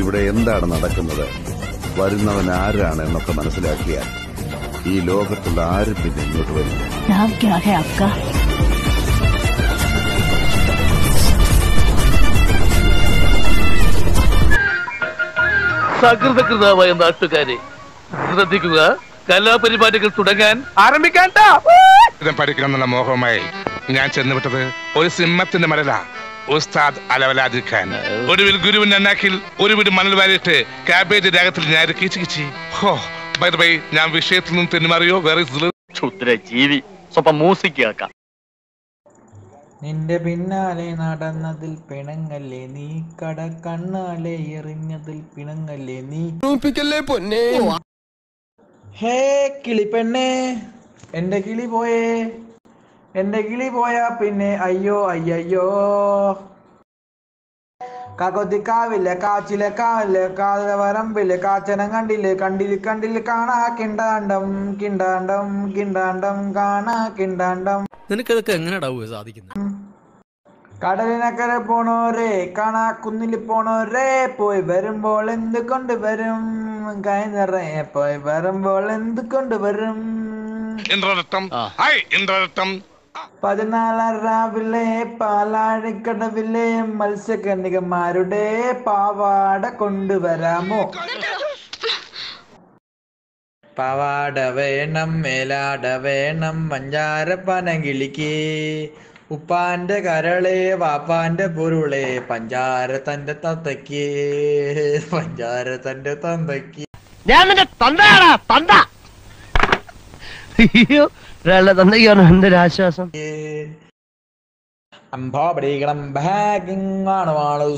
ഇവിടെ എന്താണ് നടക്കുന്നത്, വരുന്നവൻ ആരാണ് എന്നൊക്കെ മനസ്സിലാക്കിയാൽ ഈ ലോകത്തുള്ള ആരും പിന്നെ ഇങ്ങോട്ട് വരുന്നു. സകൃതകൃതമായ നാട്ടുകാരെ ശ്രദ്ധിക്കുക, കലാപരിപാടികൾ തുടങ്ങാൻ ആരംഭിക്കാൻ. പഠിക്കണമെന്നുള്ള മോഹവുമായി ഞാൻ ചെന്നുവിട്ടത് ഒരു സിംഹത്തിന്റെ മലല ഉസ്താദ് അലവലാദി ഖാൻ. ഒടുവിൽ ഗുരുവിന്റെ അണ്ണാക്കിൽ ഒരു വീട് മണൽ വാരിയിട്ട് കാബേജ് രാഗത്തിൽ ഞാൻ കീച്ചു കിച്ചി. ഹോ ബൈ ബൈ, ഞാൻ വിഷയത്തിൽ നിന്നും തെന്നുമാറിയോ? വേറെ ജീവി സ്വപ്പം മ്യൂസിക് കേൾക്കാം. നിന്റെ പിന്നാലെ നടന്നതിൽ പിണങ്ങല്ലേ നീ, കട കണ്ണാലെ എറിഞ്ഞതിൽ പിണങ്ങല്ലേ നീ. പൊന്നെ ഹേ കിളി പെണ്ണേ, എന്റെ കിളി പോയേ, എന്റെ കിളി പോയാ പിന്നെ അയ്യോ അയ്യോ. കാക്കോത്തി കാവില്ല കാച്ചിലെ കാവില്ല കാതിലെ വരമ്പില്ല കാച്ചനം കണ്ടില്ലേ കണ്ടില് കണ്ടില് കാണാ കിണ്ടാണ്ടം കിണ്ടാണ്ടം കിണ്ടാണ്ടം കാണാ കിണ്ടാണ്ടം. നിനക്കതൊക്കെ എങ്ങനെയാടാവുക സാധിക്കുന്നത്? കടലിനക്കരെ പോണോരേ കാണാ കുന്നില് പോണോരേ പോയി വരുമ്പോൾ എന്ത് കൊണ്ടുവരും, കൈ നിറയെ പോയി വരുമ്പോൾ എന്ത് കൊണ്ടുവരും. 14 രാവിലെ പാലാഴിക്കടവിലെ മത്സ്യകന്യകമാരുടെ പാവാട കൊണ്ടുവരാമോ? പാവാട വേണം മേലാട വേണം മഞ്ചാര പനകിളിക്ക്, ഉപ്പാന്റെ കരളെ വാപ്പാന്റെ പൊരുളെ പഞ്ചാര തന്റെ തന്തയ്ക്ക് പഞ്ചാര തന്റെ തന്തയ്ക്ക്. ഞാൻ നിന്റെ തന്തയാടാ തന്ത. തന്തയ്ക്കാണ് എന്റെ ഒരു ആശ്വാസം. ഒന്നതരമായിരിക്കുന്നു,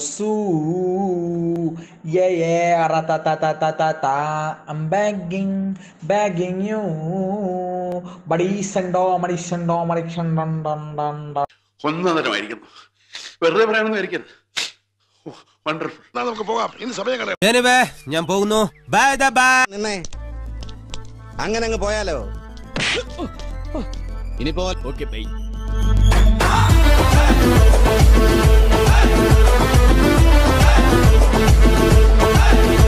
വെറുതെ പറയാനൊന്നും ആയിരിക്കരുത്. നമുക്ക് പോകാം, ഇന്ന് സമയം കളയാം. ഞാൻ പോകുന്നു, ബൈ ബൈ. അങ്ങനെ അങ്ങ് പോയാലോ? ഇനി പോവാൻ ഓക്കെ ബൈ. Hey!